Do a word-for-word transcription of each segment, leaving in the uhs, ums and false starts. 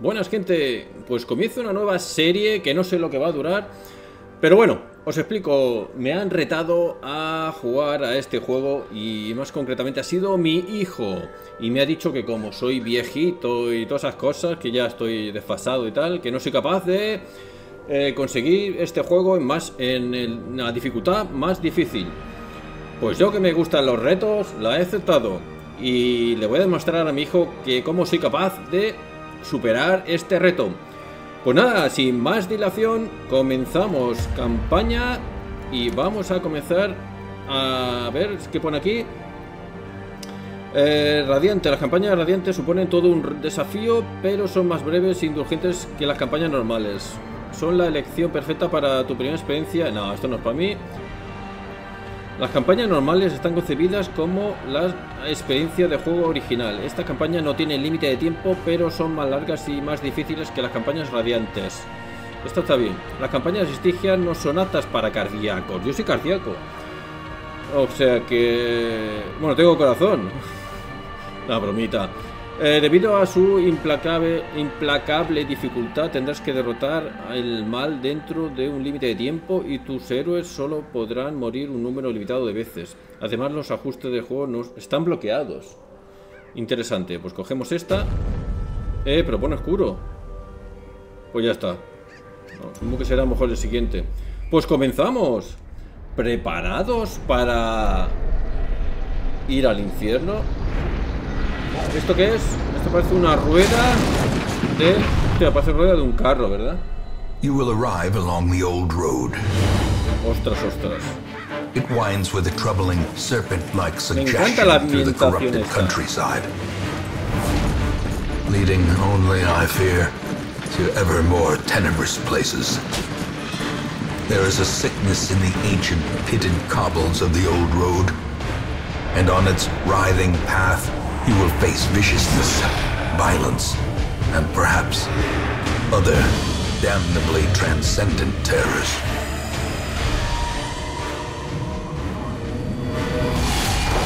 Buenas gente, pues comienzo una nueva serie que no sé lo que va a durar, pero bueno, os explico, me han retado a jugar a este juego y más concretamente ha sido mi hijo y me ha dicho que como soy viejito y todas esas cosas, que ya estoy desfasado y tal, que no soy capaz de eh, conseguir este juego en, más, en, el, en la dificultad más difícil. Pues yo que me gustan los retos, la he aceptado y le voy a demostrar a mi hijo que cómo soy capaz de superar este reto. Pues nada, sin más dilación, comenzamos campaña y vamos a comenzar a ver qué pone aquí. Eh, radiante, las campañas radiantes suponen todo un desafío, pero son más breves e indulgentes que las campañas normales. Son la elección perfecta para tu primera experiencia. No, esto no es para mí. Las campañas normales están concebidas como la experiencia de juego original. Esta campaña no tiene límite de tiempo, pero son más largas y más difíciles que las campañas radiantes. Esto está bien. Las campañas estigias no son aptas para cardíacos. Yo soy cardíaco. O sea que... bueno, tengo corazón. La bromita. Eh, debido a su implacable, implacable dificultad, tendrás que derrotar el mal dentro de un límite de tiempo y tus héroes solo podrán morir un número limitado de veces. Además, los ajustes de juego no están bloqueados. Interesante, pues cogemos esta. Eh, pero pone oscuro. Pues ya está. No, supongo que será mejor el siguiente. Pues comenzamos. ¿Preparados para ir al infierno? ¿Esto qué es? Esto parece una rueda de... hostia, parece rueda de un carro, ¿verdad? You will arrive along the old road. Ostras, ostras. It winds with a troubling serpent-like suggestion through the corrupted countryside, leading only, I fear, to ever more tenebrous places. There is a sickness in the ancient pitted cobbles of the old road, and on its writhing path you will face viciousness, violence, and perhaps other damnably transcendent terrors.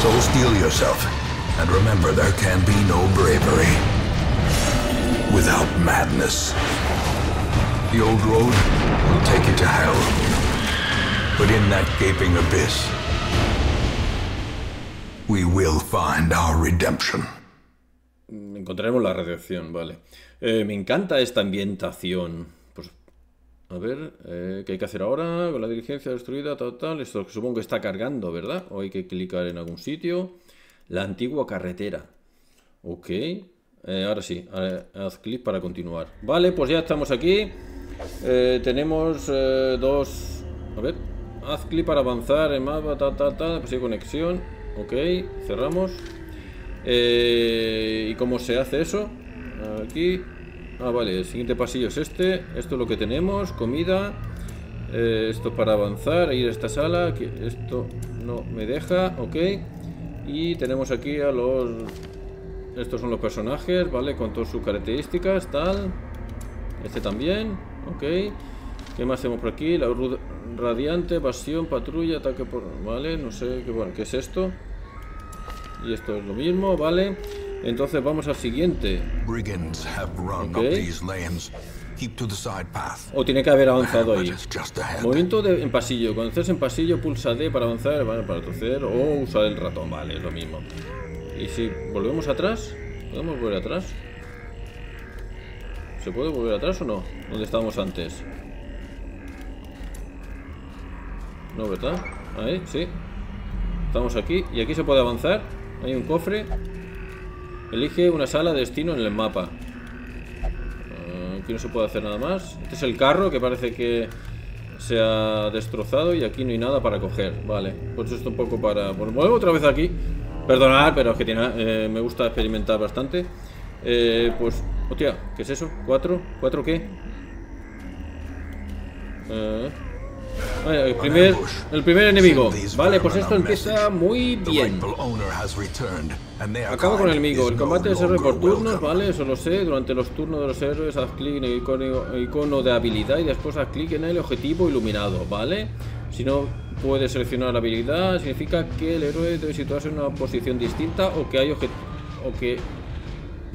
So steel yourself, and remember there can be no bravery without madness. The old road will take you to hell, but in that gaping abyss, we will find our redemption. Encontraremos la redención, vale. Eh, me encanta esta ambientación. Pues, a ver, eh, ¿qué hay que hacer ahora? Con la diligencia destruida, tal, tal. Esto supongo que está cargando, ¿verdad? O hay que clicar en algún sitio. La antigua carretera. Ok. Eh, ahora sí, haz clic para continuar. Vale, pues ya estamos aquí. Eh, tenemos eh, dos... a ver. Haz clic para avanzar en mapa, tal, tal, tal. Pues hay conexión. Ok, cerramos. Eh, ¿Y cómo se hace eso? Aquí. Ah, vale, el siguiente pasillo es este. Esto es lo que tenemos, comida. Eh, esto para avanzar, ir a esta sala. Aquí, esto no me deja, ok. Y tenemos aquí a los... estos son los personajes, ¿vale? Con todas sus características, tal. Este también, ok. ¿Qué más hacemos por aquí? La radiante, pasión, patrulla, ataque por... vale, no sé qué, bueno, ¿qué es esto? Y esto es lo mismo, vale. Entonces vamos al siguiente. Okay. O tiene que haber avanzado ahí. Movimiento de, en pasillo. Cuando estés en pasillo, pulsa D para avanzar, vale, para torcer, o usar el ratón, vale, es lo mismo. Y si volvemos atrás, ¿podemos volver atrás? ¿Se puede volver atrás o no? ¿Dónde estábamos antes? No, ¿verdad? Ahí, sí. Estamos aquí. Y aquí se puede avanzar. Hay un cofre. Elige una sala de destino en el mapa. Uh, aquí no se puede hacer nada más. Este es el carro que parece que se ha destrozado y aquí no hay nada para coger. Vale. Pues esto un poco para... bueno, vuelvo otra vez aquí. Perdonad, pero es que tiene, eh, me gusta experimentar bastante. Eh, pues... hostia, ¿qué es eso? ¿Cuatro? ¿Cuatro qué? Eh... El primer, el primer enemigo. Vale, pues esto empieza muy bien. Acabo con el enemigo. El combate es héroe por turnos, vale, eso lo sé. Durante los turnos de los héroes haz clic en el icono, icono de habilidad y después haz clic en el objetivo iluminado, vale. Si no puedes seleccionar la habilidad, significa que el héroe debe situarse en una posición distinta o que hay obje- o que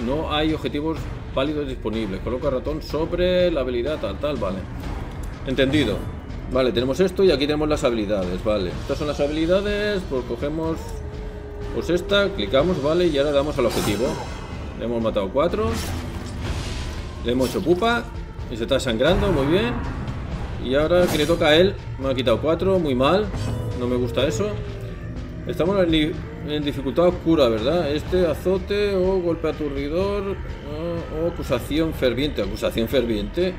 no hay objetivos Pálidos disponibles. Coloca ratón sobre la habilidad tal, tal, vale. Entendido. Vale, tenemos esto y aquí tenemos las habilidades, vale. Estas son las habilidades, pues cogemos... Pues esta, clicamos, vale, y ahora damos al objetivo. Le hemos matado cuatro. Le hemos hecho pupa. Y se está sangrando, muy bien. Y ahora que le toca a él. Me ha quitado cuatro, muy mal. No me gusta eso. Estamos en, en dificultad oscura, ¿verdad? Este azote o oh, golpe aturdidor o oh, oh, acusación ferviente. Acusación ferviente.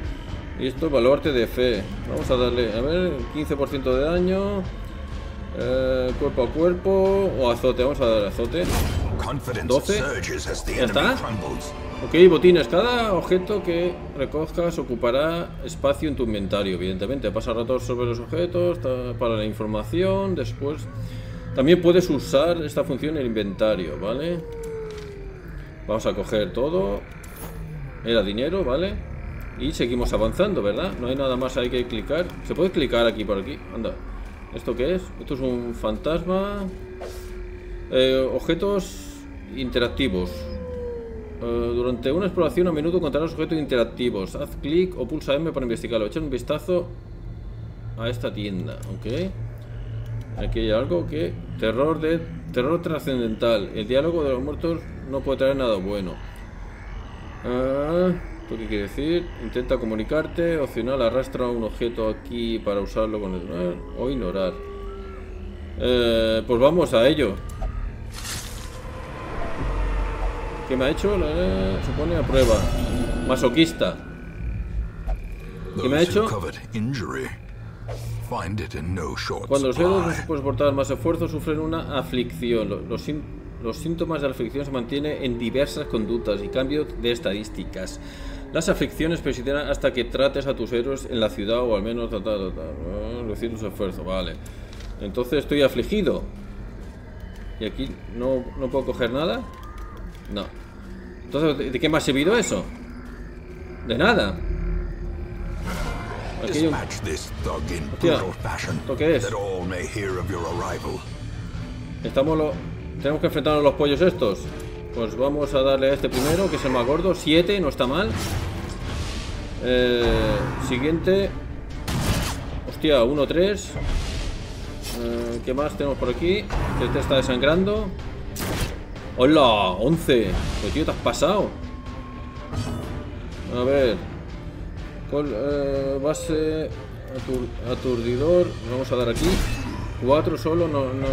Y esto baluarte de fe. Vamos a darle, a ver, quince por ciento de daño. Eh, cuerpo a cuerpo o azote, vamos a dar azote. doce. Ya está. Ok, botines. Cada objeto que recojas ocupará espacio en tu inventario, evidentemente. Pasa ratón sobre los objetos para la información. Después también puedes usar esta función en el inventario, ¿vale? Vamos a coger todo. Era dinero, ¿vale? Y seguimos avanzando, ¿verdad? No hay nada más, hay que clicar. Se puede clicar aquí por aquí. Anda. ¿Esto qué es? Esto es un fantasma. Eh, objetos interactivos. Eh, durante una exploración a menudo encontrarás objetos interactivos. Haz clic o pulsa M para investigarlo. Echar un vistazo a esta tienda. Ok. Aquí hay algo que... Terror de... Terror trascendental. El diálogo de los muertos no puede traer nada bueno. Ah... ¿Esto qué quiere decir? Intenta comunicarte. Opcional, arrastra un objeto aquí para usarlo con el... o ignorar. Eh, pues vamos a ello. ¿Qué me ha hecho? Eh, se pone a prueba. Masoquista. ¿Qué me ha hecho? Cuando los héroes no soportan más esfuerzo sufren una aflicción. Los, los Los síntomas de la aflicción se mantienen en diversas conductas y cambios de estadísticas. Las aflicciones persistirán hasta que trates a tus héroes en la ciudad o al menos reducir tus esfuerzos. Vale. Entonces estoy afligido. ¿Y aquí no, no puedo coger nada? No. Entonces, ¿de qué me ha servido eso? De nada. Aquí hay un... Hostia, ¿esto qué es? Estamos los... Tenemos que enfrentarnos a los pollos estos. Pues vamos a darle a este primero, que es el más gordo. siete, no está mal. Eh, siguiente. Hostia, uno tres. Eh, ¿Qué más tenemos por aquí? Este está desangrando. ¡Hola! once. Pues tío, te has pasado. A ver. Con, eh, base atur- aturdidor. Vamos a dar aquí. cuatro solo. No, no,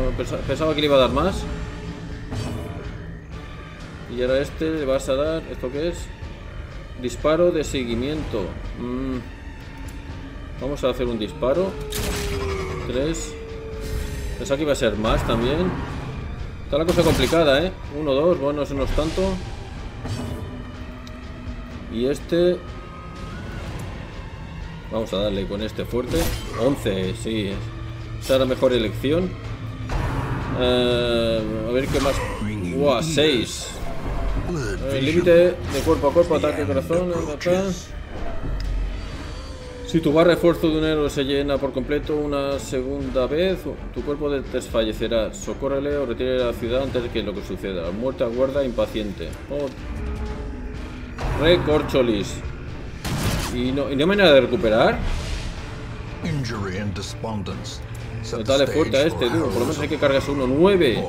pensaba que le iba a dar más. Y ahora este le vas a dar... ¿Esto qué es? Disparo de seguimiento. Mm. Vamos a hacer un disparo. tres. Pensaba que iba a ser más también. Está la cosa complicada, ¿eh? uno, dos. Bueno, eso no es tanto. Y este... Vamos a darle con este fuerte. once, sí. Esa era la mejor elección. Eh, a ver qué más... ¡Wow! seis. El límite de cuerpo a cuerpo, ataque corazón, acá. Si tu barra de esfuerzo de un héroe se llena por completo una segunda vez, tu cuerpo desfallecerá. Socórrele o retire de la ciudad antes de que lo que suceda. La muerte aguarda impaciente. Oh. Recorcholis. ¿Y no, ¿Y no hay manera de recuperar? Total es fuerte a este, tío. Por lo menos hay que cargarse uno nueve.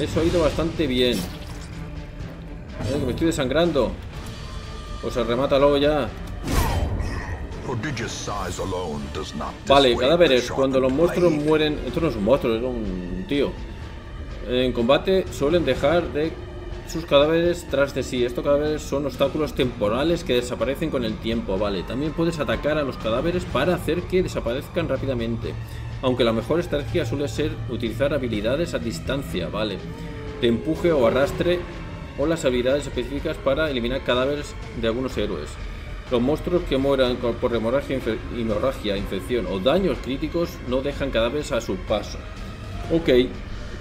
Eso ha ido bastante bien. Eh, que me estoy desangrando. Pues arremátalo ya. Vale, cadáveres. Cuando los monstruos mueren... Esto no es un monstruo, es un tío. En combate suelen dejar de sus cadáveres tras de sí. Estos cadáveres son obstáculos temporales que desaparecen con el tiempo. Vale, también puedes atacar a los cadáveres para hacer que desaparezcan rápidamente. Aunque la mejor estrategia suele ser utilizar habilidades a distancia, vale. Te empuje o arrastre o las habilidades específicas para eliminar cadáveres de algunos héroes. Los monstruos que mueran por hemorragia, infe hemorragia infección o daños críticos no dejan cadáveres a su paso. Ok,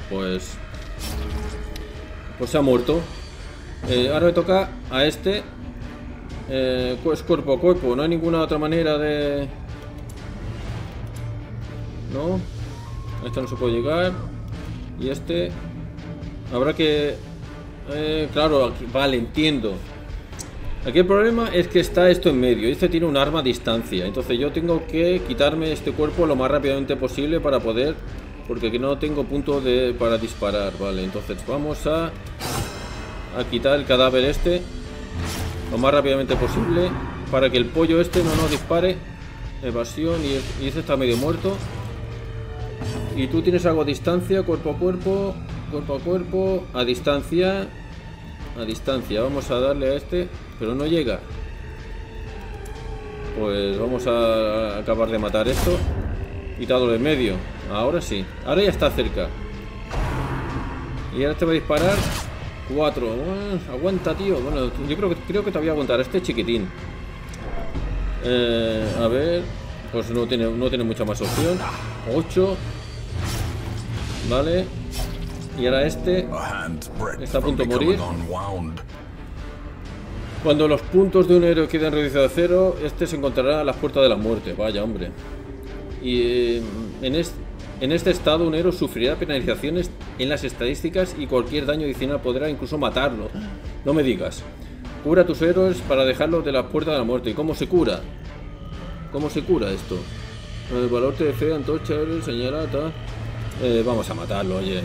pues... Pues se ha muerto. Eh, ahora me toca a este. Eh, pues cuerpo a cuerpo. No hay ninguna otra manera de... No. A este no se puede llegar. Y este... Habrá que... Eh, claro, aquí... Vale, entiendo. Aquí el problema es que está esto en medio. Este tiene un arma a distancia. Entonces yo tengo que quitarme este cuerpo lo más rápidamente posible para poder... Porque aquí no tengo punto de, para disparar. Vale, entonces vamos a, a quitar el cadáver este lo más rápidamente posible para que el pollo este no nos dispare. Evasión y, y este está medio muerto. Y tú tienes algo a distancia, cuerpo a cuerpo, cuerpo a cuerpo, a distancia. A distancia, vamos a darle a este, pero no llega. Pues vamos a acabar de matar esto. Quitado de medio, ahora sí. Ahora ya está cerca. Y ahora este va a disparar. Cuatro, uh, aguanta, tío. Bueno, yo creo que, creo que te voy a aguantar este chiquitín. eh, A ver. Pues no tiene, no tiene mucha más opción. Ocho. Vale. Y ahora este está a punto de morir. Cuando los puntos de un héroe queden reducidos a cero, este se encontrará a las puertas de la muerte. Vaya, hombre. Y eh, en, est en este estado un héroe sufrirá penalizaciones en las estadísticas y cualquier daño adicional podrá incluso matarlo. No me digas. Cura a tus héroes para dejarlos de la puerta de la muerte. ¿Y cómo se cura? ¿Cómo se cura esto? El valor T D C, antorcha, héroe, señalata. Eh, vamos a matarlo, oye.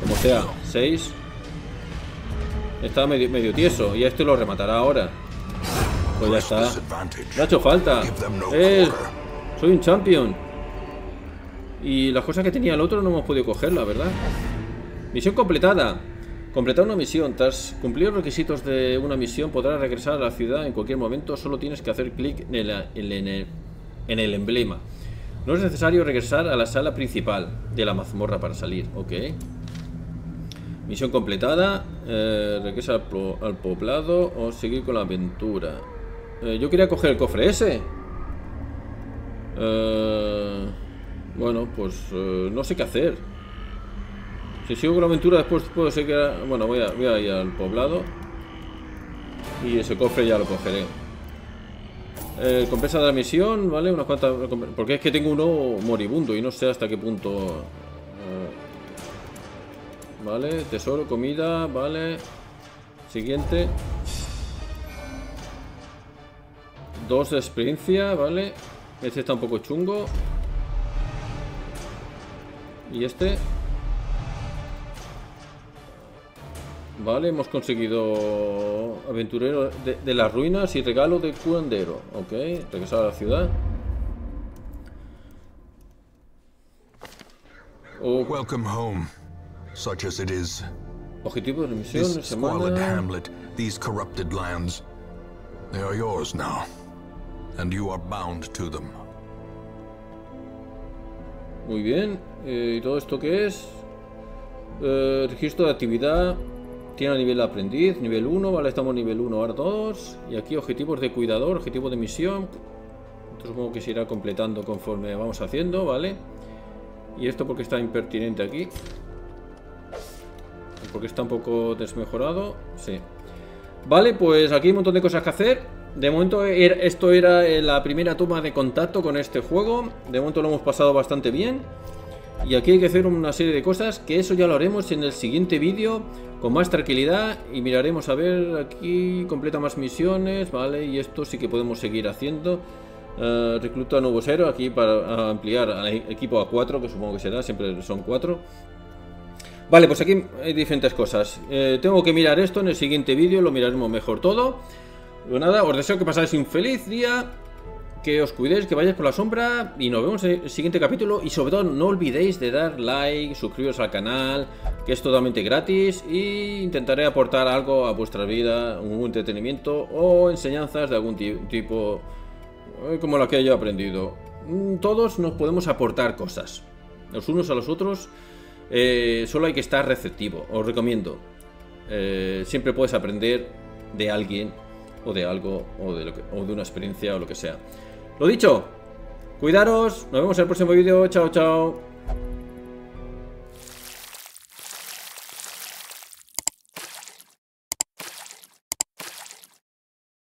Como sea, seis. Está medio, medio tieso. Y a este lo rematará ahora. Pues ya está. Le ha hecho falta. Eh, soy un champion. Y las cosas que tenía el otro no hemos podido cogerla, ¿verdad? Misión completada. Completar una misión. Tras cumplir los requisitos de una misión, podrás regresar a la ciudad en cualquier momento. Solo tienes que hacer clic en el, en, el, en el emblema. No es necesario regresar a la sala principal de la mazmorra para salir. Ok. Misión completada. Eh, regresa al, po al poblado o seguir con la aventura. Eh, yo quería coger el cofre ese. Eh, bueno, pues eh, no sé qué hacer. Si sigo con la aventura después puedo seguir... A... Bueno, voy a, voy a ir al poblado. Y ese cofre ya lo cogeré. Eh, compensa de la misión, ¿vale? Unas cuantas... Porque es que tengo uno moribundo y no sé hasta qué punto... Eh... Vale, tesoro, comida, vale. Siguiente. Dos de experiencia, ¿vale? Este está un poco chungo. Y este. Vale, hemos conseguido aventurero de, de las ruinas y regalo de curandero. Ok, regresar a la ciudad. Oh. Welcome home, such as it is. Objetivo de misión, semana. Hamlet, these corrupted lands, they are yours now. And you are bound to them. Muy bien. Eh, ¿Y todo esto qué es? Eh, registro de actividad. Tiene a nivel de aprendiz, nivel uno, vale, estamos nivel uno, ahora dos. Y aquí objetivos de cuidador, objetivos de misión. Esto supongo que se irá completando conforme vamos haciendo, ¿vale? Y esto porque está impertinente aquí. Porque está un poco desmejorado. Sí. Vale, pues aquí hay un montón de cosas que hacer. De momento esto era la primera toma de contacto con este juego. De momento lo hemos pasado bastante bien. Y aquí hay que hacer una serie de cosas, que eso ya lo haremos en el siguiente vídeo con más tranquilidad. Y miraremos a ver aquí, completa más misiones, vale. Y esto sí que podemos seguir haciendo. uh, Recluta a nuevos héroes aquí para ampliar al equipo a cuatro, que supongo que será, siempre son cuatro. Vale, pues aquí hay diferentes cosas. eh, Tengo que mirar esto en el siguiente vídeo, lo miraremos mejor todo. Pues nada, os deseo que pasáis un feliz día, que os cuidéis, que vayáis por la sombra y nos vemos en el siguiente capítulo. Y sobre todo no olvidéis de dar like, suscribiros al canal, que es totalmente gratis, y intentaré aportar algo a vuestra vida, un entretenimiento o enseñanzas de algún tipo, como la que yo he aprendido. Todos nos podemos aportar cosas, los unos a los otros. eh, Solo hay que estar receptivo, os recomiendo. eh, Siempre puedes aprender de alguien o de algo, o de, lo que, o de una experiencia, o lo que sea. Lo dicho, cuidaros, nos vemos en el próximo vídeo. Chao, chao.